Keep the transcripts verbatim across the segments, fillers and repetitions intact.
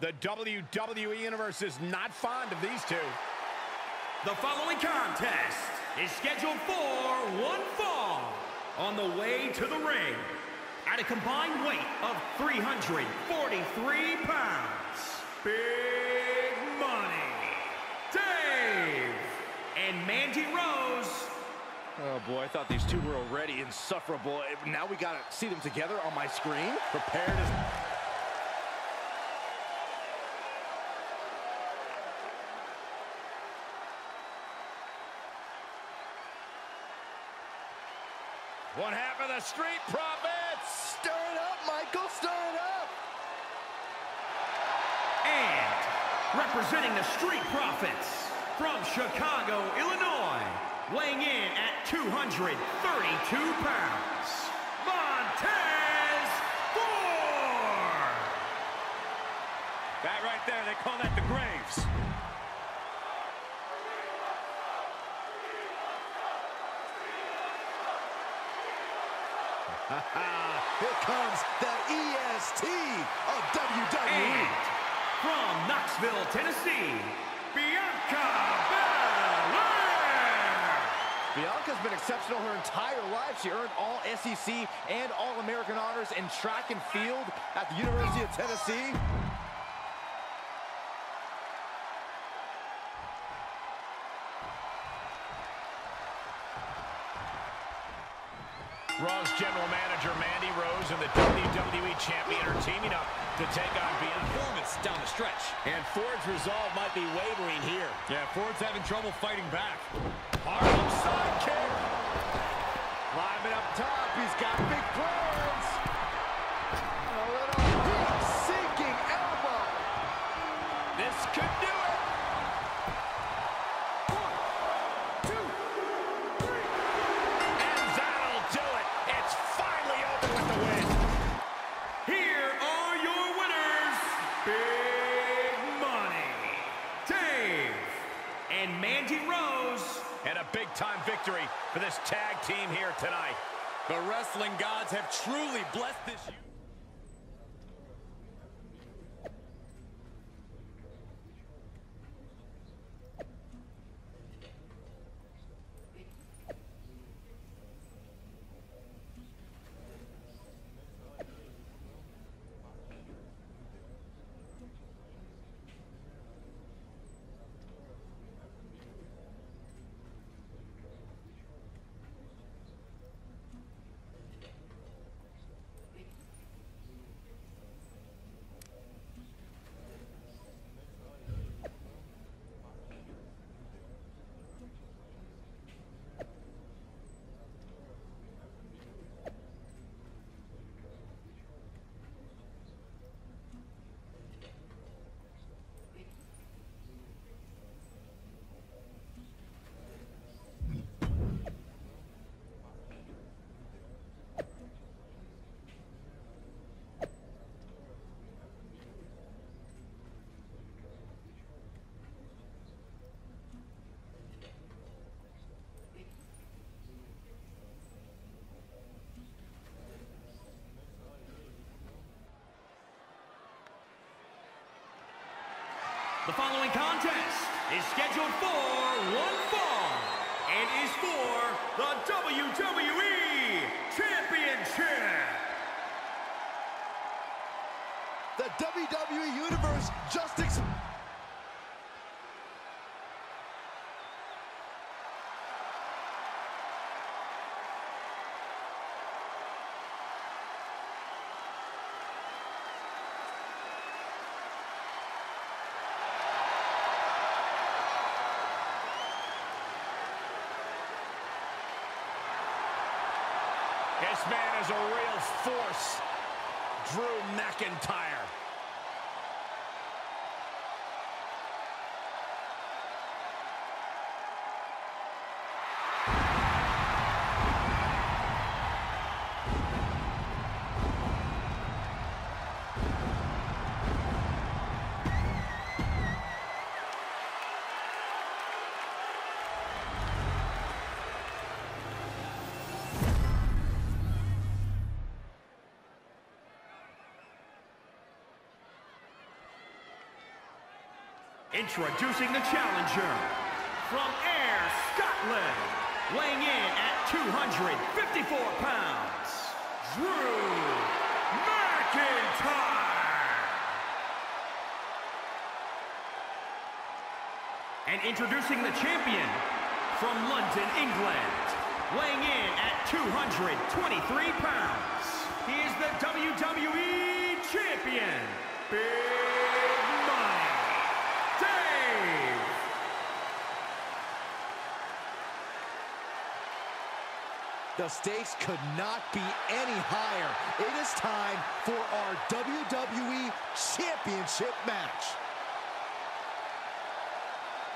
The W W E Universe is not fond of these two. The following contest is scheduled for one fall on the way to the ring at a combined weight of three hundred forty-three pounds. Big Money, Dave, and Mandy Rose. Oh boy, I thought these two were already insufferable. Now we gotta see them together on my screen. Prepared as... One half of the Street Profits. Stir it up, Michael, stir it up. And representing the Street Profits from Chicago, Illinois, weighing in at two hundred thirty-two pounds, Montez Ford. That right there, they call that the Graves. Here comes the E S T of W W E. And from Knoxville, Tennessee, Bianca Belair. Bianca's been exceptional her entire life. She earned all S E C and all American honors in track and field at the University of Tennessee. Raw's general manager Mandy Rose and the W W E Champion are teaming up to take on Bianca. Performance down the stretch. And Ford's resolve might be wavering here. Yeah, Ford's having trouble fighting back. Arm side kick. Climbing up top. He's got big plans. A little deep sinking elbow. This could do it. Big-time victory for this tag team here tonight. The wrestling gods have truly blessed this year. The following contest is scheduled for one fall and is for the W W E Championship. The W W E Universe just ex- This man is a real force, Drew McIntyre. Introducing the challenger, from Ayr, Scotland, weighing in at two hundred fifty-four pounds, Drew McIntyre. And introducing the champion, from London, England, weighing in at two hundred twenty-three pounds, he is the W W E champion, Big Money Dave. The stakes could not be any higher. It is time for our W W E Championship match.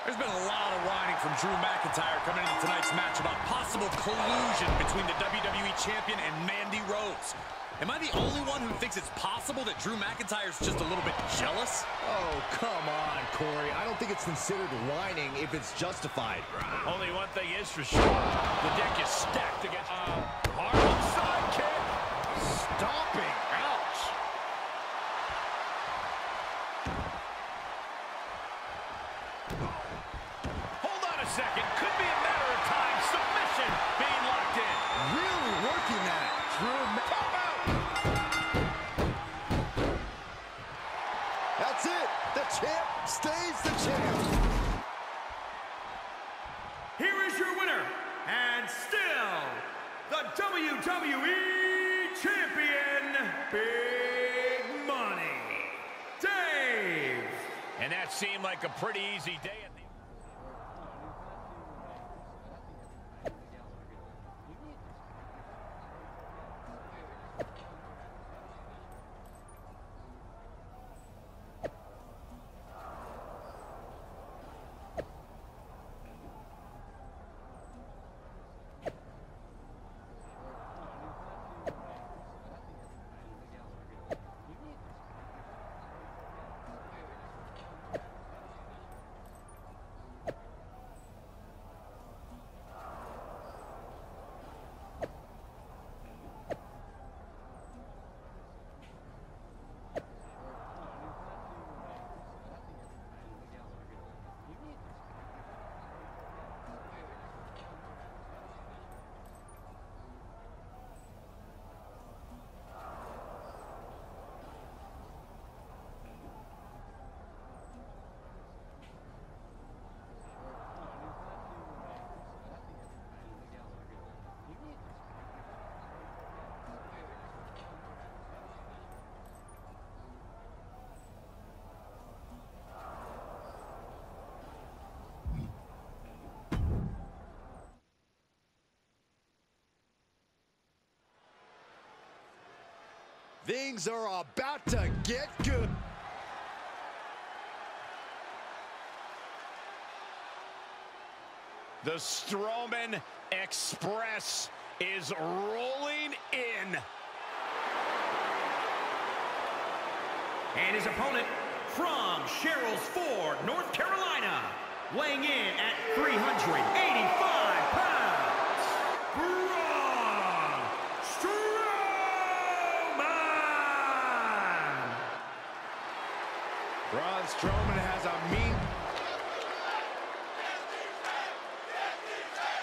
There's been a lot of whining from Drew McIntyre coming into tonight's match about possible collusion between the W W E Champion and Mandy Rose. Am I the only one who thinks it's possible that Drew McIntyre's just a little bit jealous? Oh, come on, Corey. I don't think it's considered whining if it's justified. Only one thing is for sure. The deck is stacked against... Uh, Arnold sidekick. Stomping. Ouch. Second, could be a matter of time. Submission being locked in. Really working that. Drew McIntyre. That's it. The champ stays the champ. Here is your winner, and still the W W E champion, Big Money Dave. And that seemed like a pretty easy day. Things are about to get good. The Strowman Express is rolling in. And his opponent from Sherrills Ford, North Carolina, weighing in at three hundred eighty-five pounds. Braun Strowman has a mean...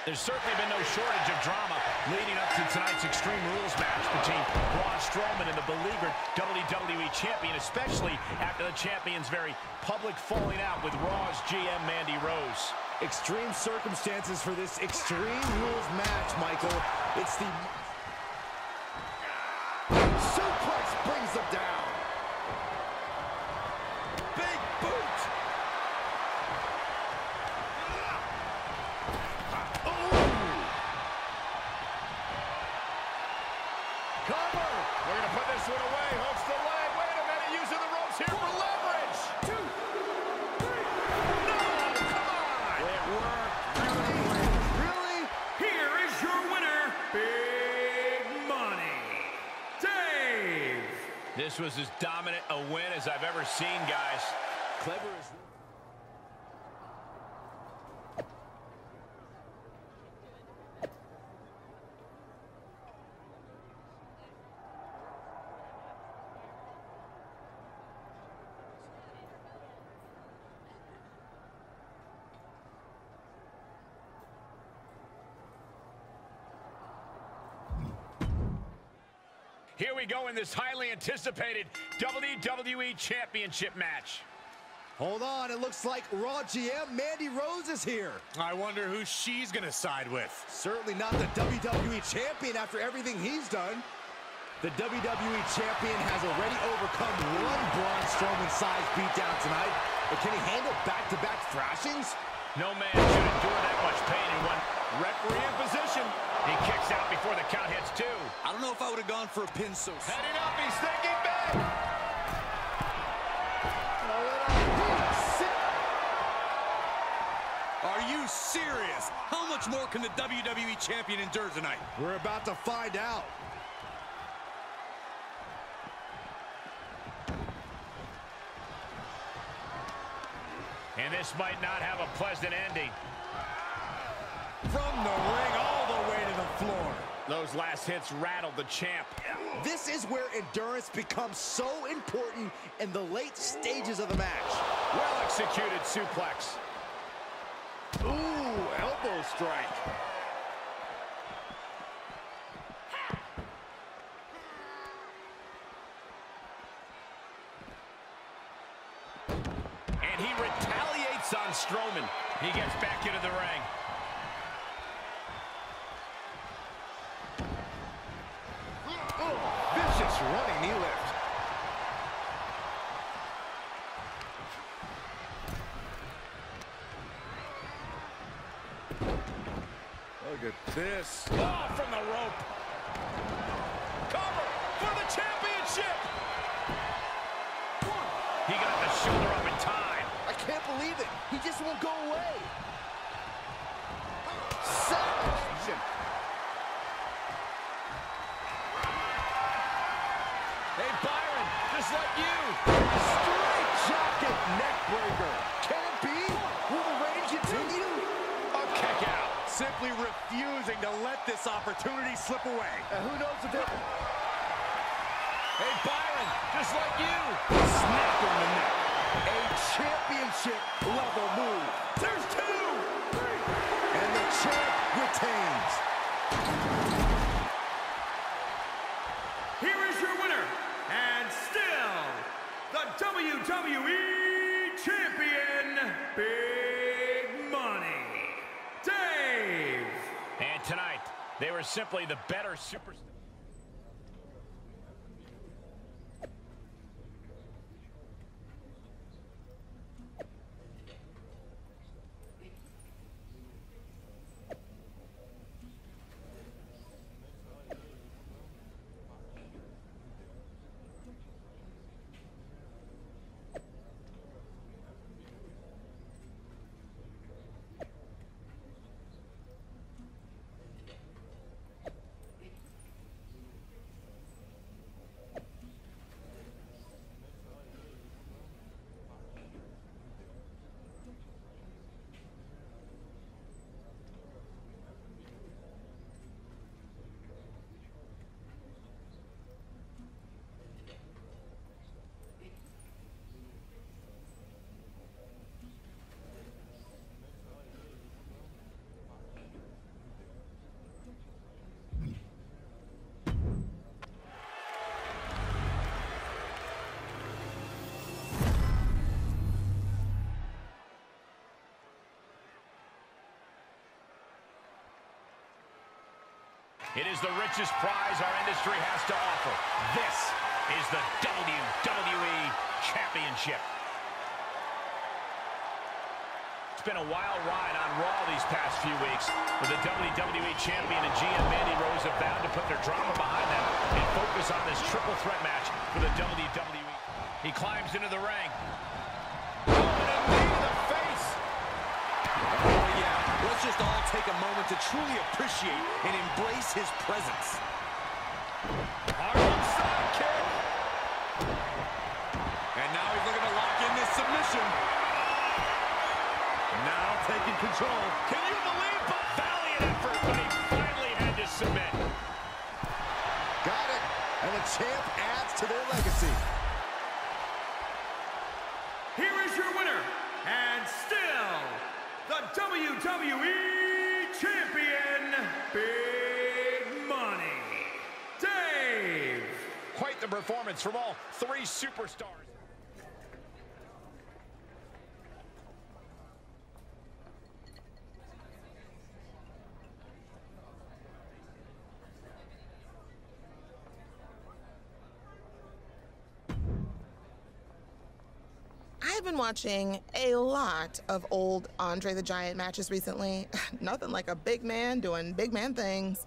There's certainly been no shortage of drama leading up to tonight's Extreme Rules match between Braun Strowman and the beleaguered W W E Champion, especially after the Champion's very public falling out with Raw's G M Mandy Rose. Extreme circumstances for this Extreme Rules match, Michael. It's the... Suplex brings them down. Big boot! Oh! Cover! We're gonna put this one away. Hooks the leg. Wait a minute, using the ropes here for leverage. Two, three. No! Come on! It worked. Really? Really? Here is your winner, Big Money Dave. This was as dominant a win as I've ever seen, guys. Clever as... Here we go in this highly anticipated W W E Championship match. Hold on, it looks like Raw G M Mandy Rose is here. I wonder who she's gonna side with. Certainly not the W W E Champion after everything he's done. The W W E Champion has already overcome one Braun Strowman-sized beatdown tonight, but can he handle back-to-back thrashings? No man should endure that much pain in one. Referee in position. He kicks out before the count hits two. I don't know if I would have gone for a pin so soon. Heading up, he's thinking back. Are you serious? How much more can the W W E Champion endure tonight? We're about to find out. And this might not have a pleasant ending. From the ring all the way to the floor. Those last hits rattled the champ. This is where endurance becomes so important in the late stages of the match. Well executed suplex. Ooh, elbow strike. And he retaliates on Strowman. He gets back into the ring. Oh, vicious running knee lift. Look at this. Oh, from the rope. Cover for the championship. One. He got the shoulder up in time. I can't believe it. He just won't go away. Savage. Hey, Byron, just like you. Straight jacket neck breaker. Can it be? Will the reign continue? A kick out. Simply refusing to let this opportunity slip away. And who knows the difference? Hey, Byron, just like you. Snap in the neck. A championship-level move. There's two. Three. And the champ retains. Here is your winner, and still, the W W E Champion, Big Money. And tonight, they were simply the better superstar. It is the richest prize our industry has to offer. This is the W W E Championship. It's been a wild ride on Raw these past few weeks, but the W W E Champion and G M Mandy Rose have vowed to put their drama behind them and focus on this triple threat match for the W W E. He climbs into the ring. Oh, and a knee to the face. Oh, yeah. Let's just all take a moment to truly appreciate and embrace his presence. Hard inside kick. And now he's looking to lock in this submission. Now taking control. Can you believe the valiant effort when he finally had to submit? Got it. And the champ adds to their legacy. Here is your winner. And still, the W W E Champion, Big Money, Dave. Awesome performance from all three superstars. I've been watching a lot of old Andre the Giant matches recently. Nothing like a big man doing big man things.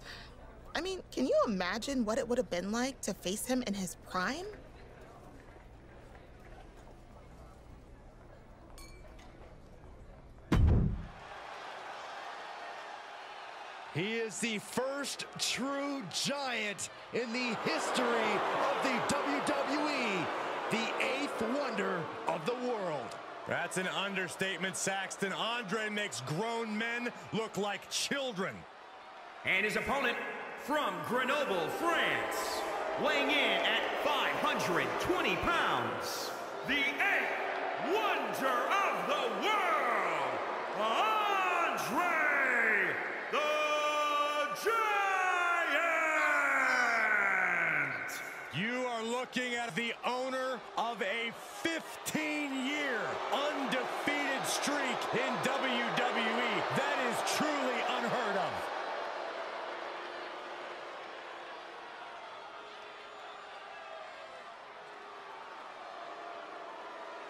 I mean, can you imagine what it would have been like to face him in his prime? He is the first true giant in the history of the W W E. The eighth wonder of the world. That's an understatement, Saxton. Andre makes grown men look like children. And his opponent from Grenoble, France, weighing in at five hundred twenty pounds, the eighth wonder of the world, Andre the Giant. You are looking at the owner of a fifteen year undefeated streak in W W E. That is truly unheard of.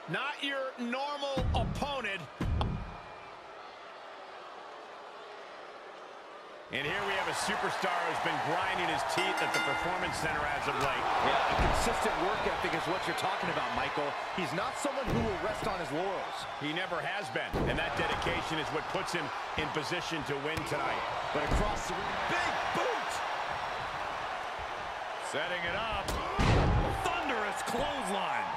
Not your normal opponent. And here we have a superstar who's been grinding his teeth at the Performance Center as of late. Yeah, a consistent work ethic is what you're talking about, Michael. He's not someone who will rest on his laurels. He never has been, and that dedication is what puts him in position to win tonight. But across the ring, big boot! Setting it up. Thunderous clothesline.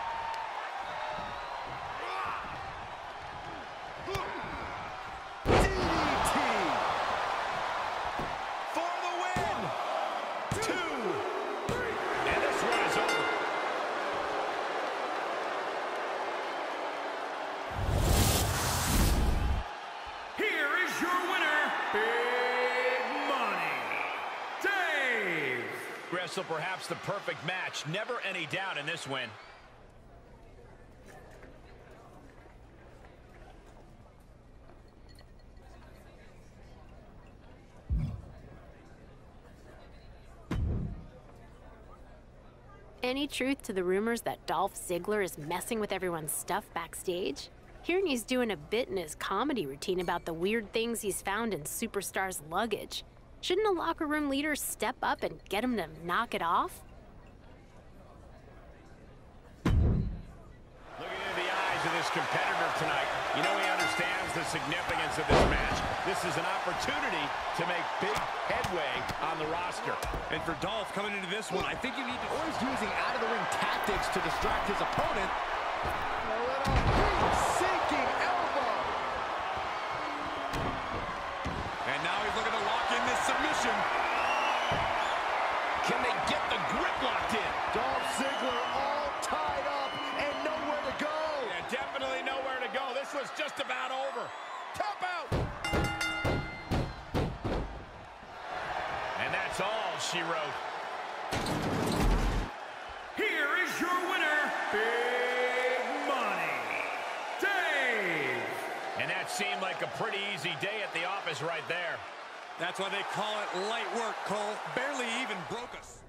So perhaps the perfect match. Never any doubt in this win. Any truth to the rumors that Dolph Ziggler is messing with everyone's stuff backstage? Hearing he's doing a bit in his comedy routine about the weird things he's found in superstars' luggage. Shouldn't a locker room leader step up and get him to knock it off? Looking into the eyes of this competitor tonight, you know he understands the significance of this match. This is an opportunity to make big headway on the roster. And for Dolph coming into this one, I think you need to always using out-of-the-ring tactics to distract his opponent. A little sinking elbow. And now he's looking to submission. Can they get the grip locked in? Dolph Ziggler all tied up and nowhere to go. Yeah, definitely nowhere to go. This was just about over. Tap out. And that's all she wrote. Here is your winner, Big Money Dave. And that seemed like a pretty easy day at the office right there. That's why they call it light work, Cole. Barely even broke us.